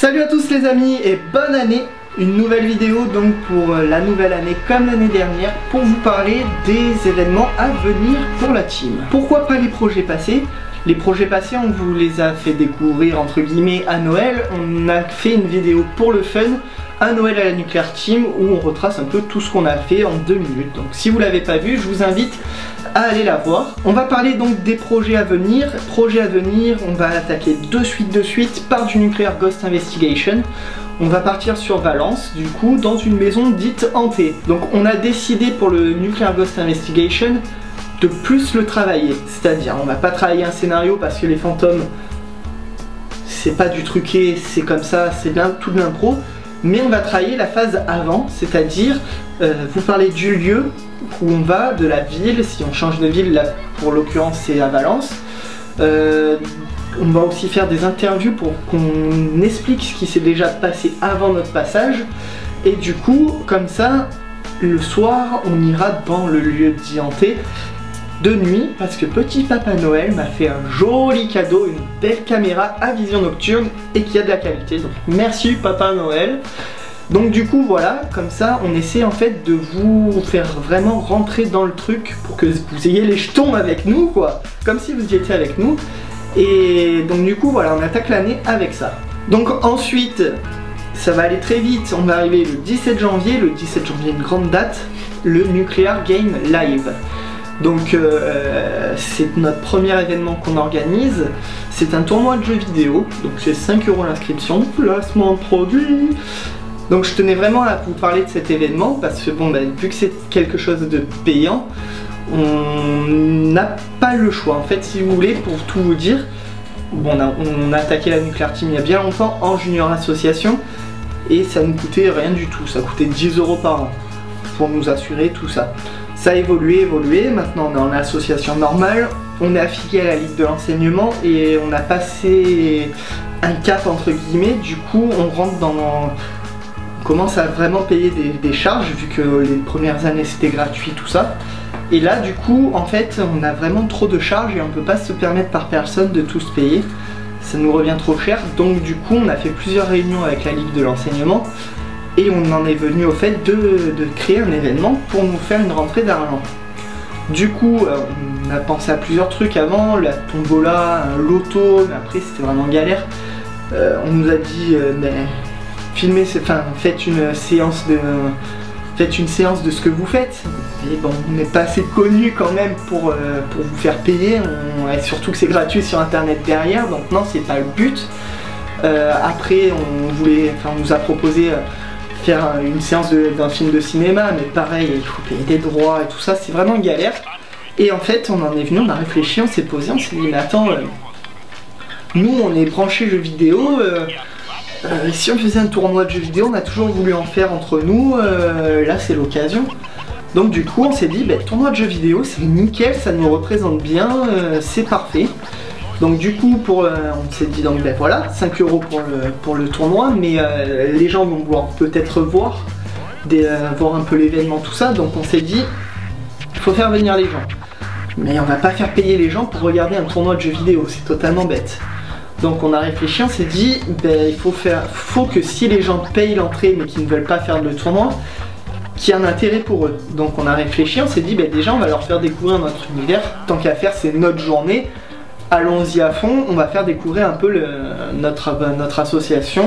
Salut à tous les amis et bonne année. Une nouvelle vidéo donc pour la nouvelle année comme l'année dernière pour vous parler des événements à venir pour la team. Pourquoi pas les projets passés? Les projets passés, on vous les a fait découvrir entre guillemets à Noël. On a fait une vidéo pour le fun à Noël à la Nuclear Team où on retrace un peu tout ce qu'on a fait en 2 minutes. Donc si vous l'avez pas vu, je vous invite à aller la voir. On va parler donc des projets à venir. On va attaquer de suite par du Nuclear Ghost Investigation. On va partir sur Valence, du coup, dans une maison dite hantée. Donc on a décidé pour le Nuclear Ghost Investigation de plus le travailler. C'est-à-dire, on va pas travailler un scénario parce que les fantômes, c'est pas du truqué, c'est comme ça, c'est tout de l'impro. Mais on va travailler la phase avant, c'est-à-dire vous parlez du lieu où on va, de la ville, si on change de ville, là, pour l'occurrence c'est à Valence. On va aussi faire des interviews pour qu'on explique ce qui s'est déjà passé avant notre passage. Et du coup, comme ça, le soir, on ira dans le lieu dit hanté de nuit, parce que petit Papa Noël m'a fait un joli cadeau, une belle caméra à vision nocturne et qui a de la qualité, donc merci Papa Noël. Donc du coup voilà, comme ça on essaie en fait de vous faire vraiment rentrer dans le truc pour que vous ayez les jetons avec nous quoi, comme si vous y étiez avec nous. Et donc du coup voilà, on attaque l'année avec ça. Donc ensuite, ça va aller très vite, on va arriver le 17 janvier, une grande date, le Nuclear Game Live. Donc c'est notre premier événement qu'on organise, c'est un tournoi de jeux vidéo, donc c'est 5 € l'inscription, placement de produit. Donc je tenais vraiment à vous parler de cet événement parce que bon, bah, vu que c'est quelque chose de payant, on n'a pas le choix. En fait si vous voulez, pour tout vous dire, bon, on a attaqué la Nuclear Team il y a bien longtemps en junior association et ça nous coûtait rien du tout, ça coûtait 10 € par an pour nous assurer tout ça. Ça a évolué, maintenant on est en association normale, on est affilié à la Ligue de l'enseignement et on a passé un cap entre guillemets, du coup on rentre dans... On commence à vraiment payer des charges vu que les premières années c'était gratuit tout ça. Et là du coup en fait on a vraiment trop de charges et on peut pas se permettre par personne de tout se payer. Ça nous revient trop cher, donc du coup on a fait plusieurs réunions avec la Ligue de l'enseignement. Et on en est venu au fait de créer un événement pour nous faire une rentrée d'argent. Du coup, on a pensé à plusieurs trucs avant, la tombola, un loto, mais après c'était vraiment galère. On nous a dit, faites une séance de ce que vous faites. Et bon, on n'est pas assez connu quand même pour vous faire payer, et surtout que c'est gratuit sur internet derrière, donc non, c'est pas le but. Après, on nous a proposé... faire une séance d'un film de cinéma, mais pareil, il faut payer des droits et tout ça, c'est vraiment galère. Et en fait, on en est venu, on a réfléchi, on s'est posé, on s'est dit, mais attends, nous on est branchés jeux vidéo, si on faisait un tournoi de jeux vidéo, on a toujours voulu en faire entre nous, là c'est l'occasion. Donc du coup, on s'est dit, bah, tournoi de jeux vidéo, c'est nickel, ça nous représente bien, c'est parfait. Donc du coup, on s'est dit, donc ben voilà, 5 € pour le tournoi, mais les gens vont vouloir peut-être voir un peu l'événement, tout ça, donc on s'est dit, il faut faire venir les gens. Mais on va pas faire payer les gens pour regarder un tournoi de jeux vidéo, c'est totalement bête. Donc on a réfléchi, on s'est dit, ben, faut que si les gens payent l'entrée mais qu'ils ne veulent pas faire le tournoi, qu'il y a un intérêt pour eux. Donc on a réfléchi, on s'est dit, ben, déjà on va leur faire découvrir notre univers, tant qu'à faire c'est notre journée. Allons-y à fond, on va faire découvrir un peu notre association,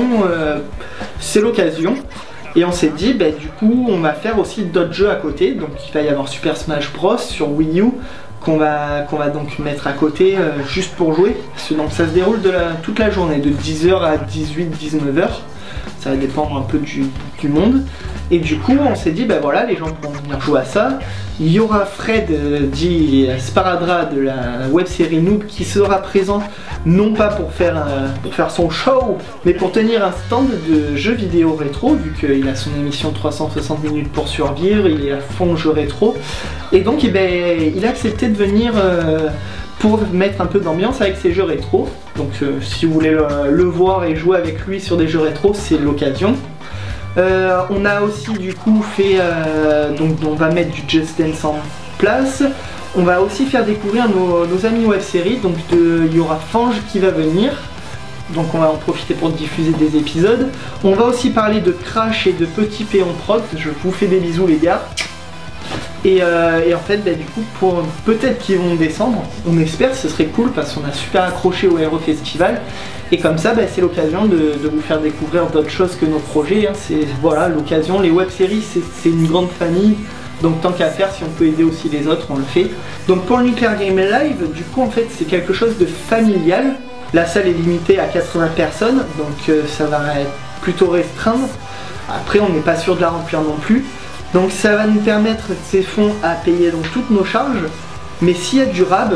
c'est l'occasion. Et on s'est dit, bah, du coup, on va faire aussi d'autres jeux à côté. Donc il va y avoir Super Smash Bros sur Wii U, qu'on va donc mettre à côté juste pour jouer. Donc ça se déroule toute la journée, de 10 h à 18-19 h. Ça va dépendre un peu du monde. Et du coup, on s'est dit, ben voilà, les gens pourront venir jouer à ça. Il y aura Fred, dit Sparadra de la web série Noob, qui sera présent, non pas pour faire son show, mais pour tenir un stand de jeux vidéo rétro, vu qu'il a son émission 360 minutes pour survivre, il est à fond jeu rétro. Et donc, eh ben, il a accepté de venir pour mettre un peu d'ambiance avec ses jeux rétro. Donc, si vous voulez le voir et jouer avec lui sur des jeux rétro, c'est l'occasion. On a aussi du coup fait, donc on va mettre du Just Dance en place, on va aussi faire découvrir nos amis web-séries, donc il y aura Fange qui va venir, donc on va en profiter pour diffuser des épisodes. On va aussi parler de Crash et de Petit Péon Proc, je vous fais des bisous les gars. Et en fait, bah, du coup, pour peut-être qu'ils vont descendre, on espère, ce serait cool parce qu'on a super accroché au Héro Festival. Et comme ça, bah, c'est l'occasion de vous faire découvrir d'autres choses que nos projets. Hein. C'est voilà l'occasion. Les web-séries, c'est une grande famille. Donc tant qu'à faire, si on peut aider aussi les autres, on le fait. Donc pour le Nuclear Game Live, du coup, en fait, c'est quelque chose de familial. La salle est limitée à 80 personnes, donc ça va être plutôt restreindre. Après, on n'est pas sûr de la remplir non plus. Donc ça va nous permettre ces fonds à payer donc toutes nos charges, mais s'il y a du rab,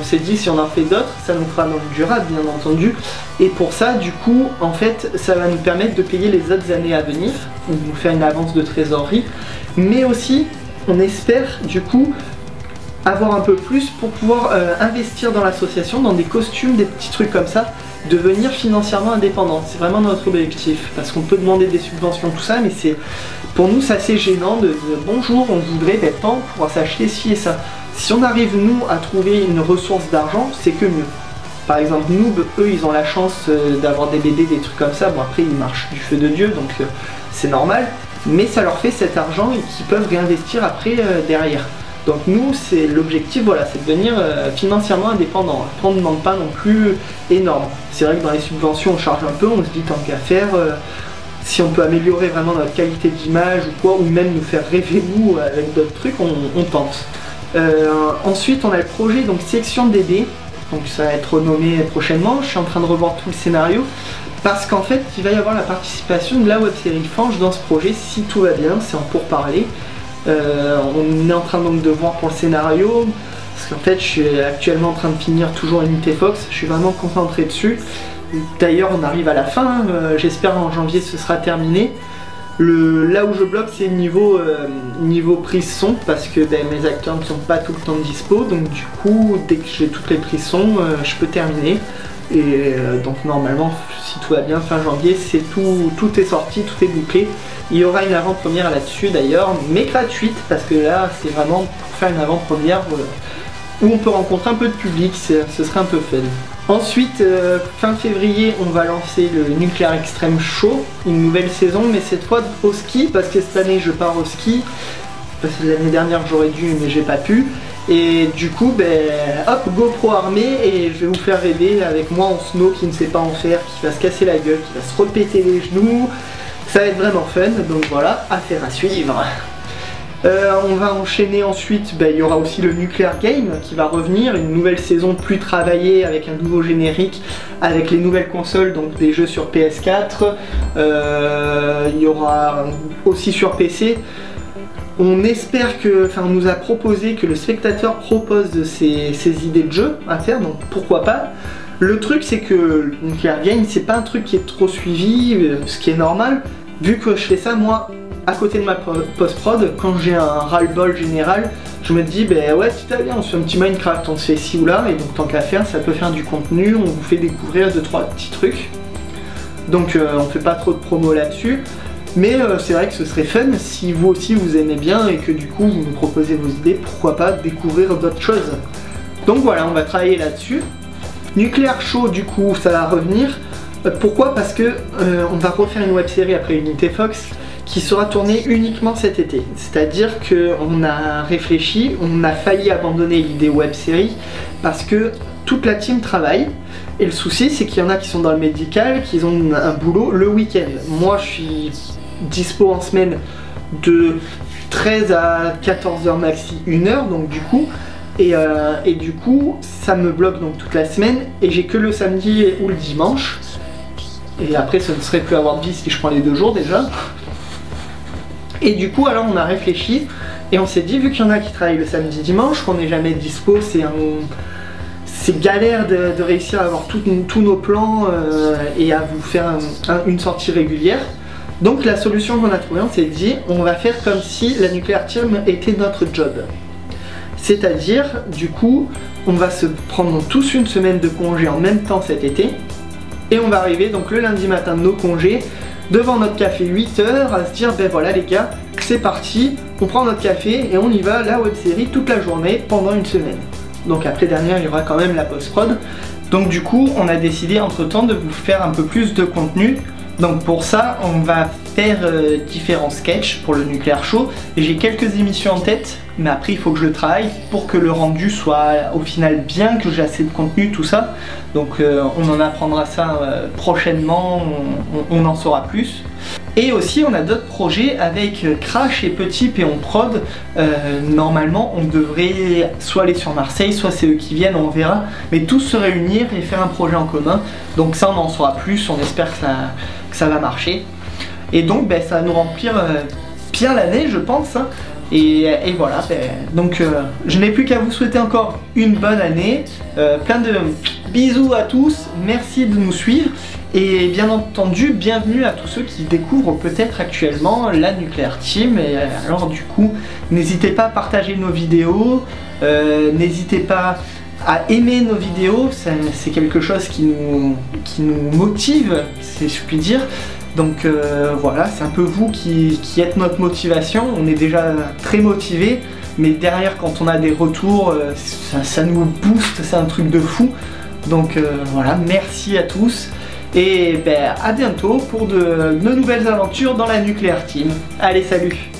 on s'est dit si on en fait d'autres, ça nous fera donc du rab bien entendu, et pour ça du coup en fait ça va nous permettre de payer les autres années à venir, ou nous faire une avance de trésorerie, mais aussi on espère du coup avoir un peu plus pour pouvoir investir dans l'association, dans des costumes, des petits trucs comme ça, devenir financièrement indépendant, c'est vraiment notre objectif, parce qu'on peut demander des subventions tout ça, mais c'est... Pour nous, c'est assez gênant de « bonjour, on voudrait des temps pour s'acheter ci et ça ». Si on arrive, nous, à trouver une ressource d'argent, c'est que mieux. Par exemple, Noob, eux, ils ont la chance d'avoir des BD, des trucs comme ça. Bon, après, ils marchent du feu de Dieu, donc c'est normal. Mais ça leur fait cet argent et qu'ils peuvent réinvestir après, derrière. Donc nous, c'est l'objectif, voilà, c'est de devenir financièrement indépendant. Après, on ne demande pas non plus énorme. C'est vrai que dans les subventions, on charge un peu, on se dit tant qu'à faire... si on peut améliorer vraiment notre qualité d'image ou quoi, ou même nous faire rêver nous avec d'autres trucs, on tente. Ensuite, on a le projet donc Section DD, donc ça va être renommé prochainement. Je suis en train de revoir tout le scénario parce qu'en fait, il va y avoir la participation de la web-série Fange dans ce projet si tout va bien. C'est en pourparlers. On est en train donc de voir pour le scénario parce qu'en fait, je suis actuellement en train de finir toujours Unité Fox. Je suis vraiment concentré dessus. D'ailleurs, on arrive à la fin, hein. J'espère en janvier ce sera terminé. Là où je bloque, c'est niveau prise son, parce que ben, mes acteurs ne sont pas tout le temps dispo, donc du coup, dès que j'ai toutes les prises son, je peux terminer. Et donc normalement, si tout va bien, fin janvier, c'est tout est sorti, tout est bouclé. Il y aura une avant-première là-dessus d'ailleurs, mais gratuite, parce que là, c'est vraiment pour faire une avant-première où on peut rencontrer un peu de public, ce serait un peu fun. Ensuite, fin février, on va lancer le Nuclear Extreme Show, une nouvelle saison, mais cette fois au ski, parce que cette année je pars au ski, parce que l'année dernière j'aurais dû, mais j'ai pas pu, et du coup, ben, hop, GoPro armée, et je vais vous faire rêver avec moi en snow qui ne sait pas en faire, qui va se casser la gueule, qui va se repéter les genoux, ça va être vraiment fun, donc voilà, affaire à suivre. On va enchaîner ensuite, il y aura aussi le Nuclear Game qui va revenir, une nouvelle saison plus travaillée avec un nouveau générique, avec les nouvelles consoles, donc des jeux sur PS4, il y aura aussi sur PC. On espère que, enfin on nous a proposé que le spectateur propose ses idées de jeu à faire, donc pourquoi pas. Le truc c'est que le Nuclear Game c'est pas un truc qui est trop suivi, ce qui est normal, vu que je fais ça moi. À côté de ma post-prod, quand j'ai un ras-le-bol général, je me dis, ben ouais, si t'as bien, on se fait un petit Minecraft, on se fait ci ou là, et donc tant qu'à faire, ça peut faire du contenu, on vous fait découvrir 2-3 petits trucs. Donc on fait pas trop de promos là-dessus, mais c'est vrai que ce serait fun si vous aussi vous aimez bien et que du coup vous nous proposez vos idées, pourquoi pas découvrir d'autres choses. Donc voilà, on va travailler là-dessus. Nucléaire chaud, du coup, ça va revenir. Pourquoi? Parce que on va refaire une web-série après Unité Fox, qui sera tournée uniquement cet été. C'est-à-dire qu'on a réfléchi, on a failli abandonner l'idée web-série parce que toute la team travaille et le souci c'est qu'il y en a qui sont dans le médical, qui ont un boulot le week-end. Moi je suis dispo en semaine de 13 à 14h maxi, 1h donc du coup, et du coup ça me bloque donc toute la semaine et j'ai que le samedi ou le dimanche. Et après ça ne serait plus avoir de vie si je prends les 2 jours déjà. Et du coup, alors on a réfléchi et on s'est dit, vu qu'il y en a qui travaillent le samedi dimanche, qu'on n'est jamais dispo, c'est galère de réussir à avoir tous nos plans et à vous faire une sortie régulière. Donc la solution qu'on a trouvée, on s'est dit, on va faire comme si la Nuclear Team était notre job. C'est-à-dire, du coup, on va se prendre tous une semaine de congé en même temps cet été et on va arriver donc le lundi matin de nos congés devant notre café 8h à se dire ben voilà les gars c'est parti, on prend notre café et on y va la web série toute la journée pendant une semaine. Donc après dernière il y aura quand même la post-prod Donc du coup on a décidé entre temps de vous faire un peu plus de contenu. Donc pour ça on va faire différents sketchs pour le Nucléaire Chaud. J'ai quelques émissions en tête, mais après il faut que je le travaille pour que le rendu soit au final bien, que j'ai assez de contenu, tout ça. Donc on en apprendra ça prochainement, on en saura plus. Et aussi on a d'autres projets avec Crash et Petit Péon Prod. Normalement on devrait soit aller sur Marseille, soit c'est eux qui viennent, on verra. Mais tous se réunir et faire un projet en commun. Donc ça on en saura plus, on espère que ça va marcher. Et donc ben, ça va nous remplir bien l'année je pense. Et voilà, ben, donc je n'ai plus qu'à vous souhaiter encore une bonne année. Plein de bisous à tous, merci de nous suivre. Et bien entendu, bienvenue à tous ceux qui découvrent peut-être actuellement la Nuclear Team. Et alors du coup, n'hésitez pas à partager nos vidéos, n'hésitez pas à aimer nos vidéos, c'est quelque chose qui nous motive, si je puis dire. Donc voilà, c'est un peu vous qui êtes notre motivation, on est déjà très motivés, mais derrière quand on a des retours, ça nous booste, c'est un truc de fou. Donc voilà, merci à tous. Et ben, à bientôt pour de nouvelles aventures dans la Nuclear Team. Allez, salut!